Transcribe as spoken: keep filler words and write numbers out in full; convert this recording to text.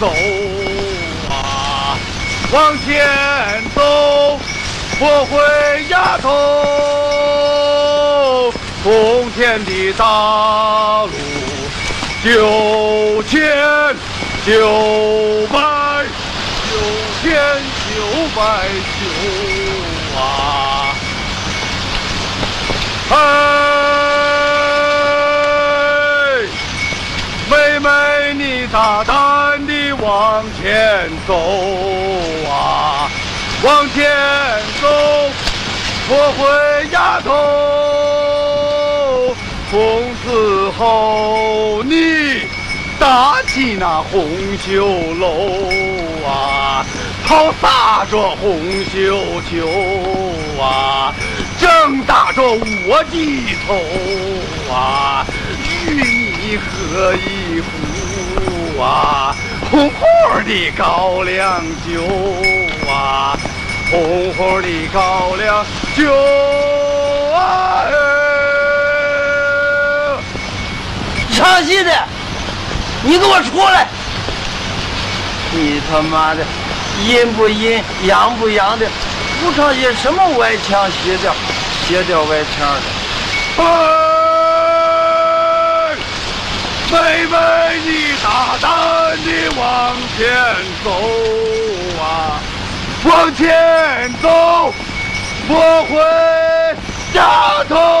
走啊，往前走，我回丫头。从前的大路九千九百，九千九百九啊！哎，妹妹，你大胆地往前走啊，往前走，我回丫头。从此后你。 打起那红绣楼啊，抛洒着红绣球啊，正打着我的头啊，与你喝一壶啊，红红的高粱酒啊，红红的高粱酒啊！唱戏的。 你给我出来！你他妈的，阴不阴，阳不阳的，不唱些什么歪腔斜调，斜调歪腔的。哎，妹妹，你大胆地往前走啊，往前走，我回家头。